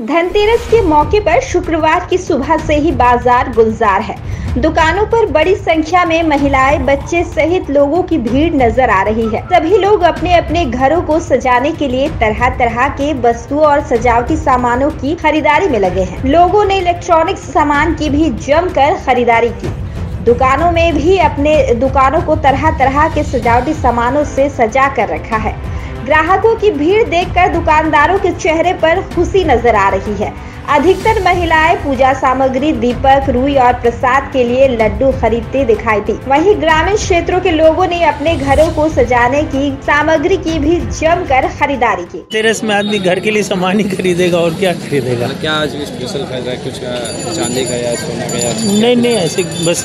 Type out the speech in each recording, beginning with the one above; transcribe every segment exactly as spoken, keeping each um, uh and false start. धनतेरस के मौके पर शुक्रवार की सुबह से ही बाजार गुलजार है। दुकानों पर बड़ी संख्या में महिलाएं, बच्चे सहित लोगों की भीड़ नजर आ रही है। सभी लोग अपने अपने घरों को सजाने के लिए तरह तरह के वस्तुओं और सजावटी सामानों की खरीदारी में लगे हैं। लोगों ने इलेक्ट्रॉनिक सामान की भी जमकर खरीदारी की। दुकानों में भी अपने दुकानों को तरह तरह के सजावटी सामानों से सजा कर रखा है। ग्राहकों की भीड़ देखकर दुकानदारों के चेहरे पर खुशी नजर आ रही है। अधिकतर महिलाएं पूजा सामग्री, दीपक, रुई और प्रसाद के लिए लड्डू खरीदती दिखाई दी। वहीं ग्रामीण क्षेत्रों के लोगों ने अपने घरों को सजाने की सामग्री की भी जमकर खरीदारी की। धनतेरस में आदमी घर के लिए सामान ही खरीदेगा और क्या खरीदेगा। क्या आज स्पेशल खरीद रहा है? कुछ चांदी का या सोना का? नहीं नहीं, ऐसे बस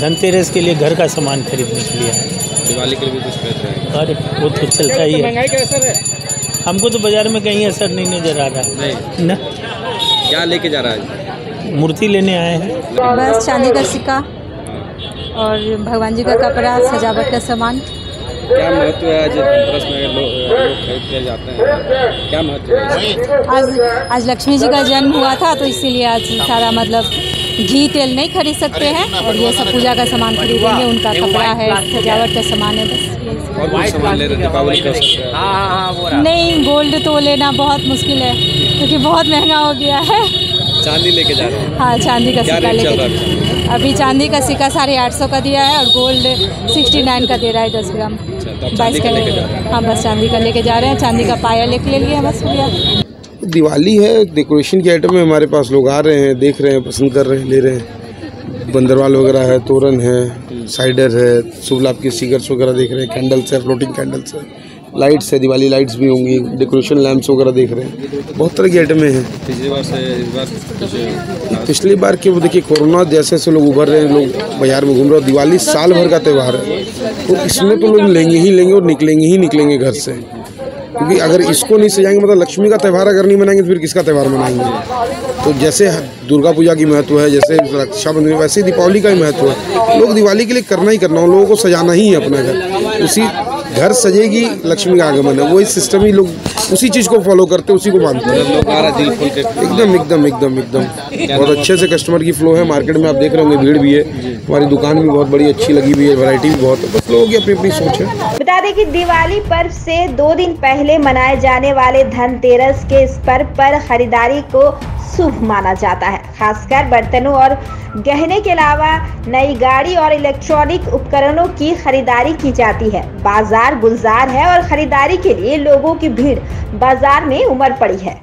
धनतेरस के लिए घर का सामान खरीदने के लिए। दिवाली के लिए भी कुछ खरीद रहे हैं? अरे वो तो चलता ही है। महंगाई का असर है? हमको तो बाजार में कहीं असर नहीं नजर आ रहा। नहीं ना, क्या लेके जा रहा है? मूर्ति लेने आए हैं बस। चांदी का सिक्का और भगवान जी का कपड़ा, सजावट का सामान। क्या महत्व है आज धनतेरस में? लोग खरीद के जाते हैं, क्या महत्व है? आज आज लक्ष्मी जी का जन्म हुआ था तो इसीलिए आज सारा मतलब घी तेल नहीं खरीद सकते हैं और ये सब पूजा का सामान खरीदेंगे। उनका कपड़ा है, सजावट का सामान है बस। और कोई सामान ले रहे हैं दीपावली का? नहीं, गोल्ड तो लेना बहुत मुश्किल है क्योंकि बहुत महंगा हो गया है। चांदी लेके जा रहे हैं? हाँ, चांदी का सिक्का लेके। अभी चांदी का सिक्का साढ़े आठ सौ का दिया है और गोल्ड सिक्सटी नाइन का दे रहा है दस ग्राम बाईस का। हाँ बस चांदी का लेके जा रहे हैं। चांदी का पाया लेके ले लिया बस। भैया दिवाली है, डेकोरेशन के आइटम में हमारे पास लोग आ रहे हैं, देख रहे हैं, पसंद कर रहे हैं, ले रहे हैं। बंदरवाल वगैरह है, तोरण है, साइडर है, शुभ लाभ के सिगर्स वगैरह देख रहे हैं, कैंडल्स है, फ्लोटिंग कैंडल्स है, लाइट्स है, दिवाली लाइट्स भी होंगी, डेकोरेशन लैम्प्स वगैरह देख रहे हैं। बहुत तरह की आइटमें हैं। पिछली बार से इस बार पिछली बार के वो देखिए कोरोना जैसे से लोग उभर रहे हैं, लोग बाजार में घूम रहे हैं। दिवाली साल भर का त्यौहार है तो इसमें तो लोग लेंगे ही लेंगे और निकलेंगे ही निकलेंगे घर से, क्योंकि अगर इसको नहीं सजाएंगे मतलब लक्ष्मी का त्यौहार अगर नहीं मनाएंगे तो फिर किसका त्यौहार मनाएंगे। तो जैसे दुर्गा पूजा की महत्व है, जैसे रक्षाबंधन, वैसे ही दीपावली का भी महत्व है। लोग दिवाली के लिए करना ही करना, उन लोगों को सजाना ही है अपना घर। उसी घर सजेगी लक्ष्मी का आगमन है, वही सिस्टम ही लोग उसी चीज़ को फॉलो करते हैं, उसी को मानते हैं। एकदम एकदम एकदम एकदम बहुत अच्छे से कस्टमर की फ्लो है। मार्केट में आप देख रहे होंगे भीड़ भी है, हमारी दुकान भी बहुत बड़ी अच्छी लगी हुई है, वैरायटी भी बहुत है। लोगों की अपनी अपनी सोच है। बता दें कि दिवाली पर्व से दो दिन पहले मनाए जाने वाले धनतेरस के इस पर्व पर खरीदारी को शुभ माना जाता है। खासकर बर्तनों और गहने के अलावा नई गाड़ी और इलेक्ट्रॉनिक उपकरणों की खरीदारी की जाती है। बाजार गुलजार है और खरीदारी के लिए लोगों की भीड़ बाजार में उमड़ पड़ी है।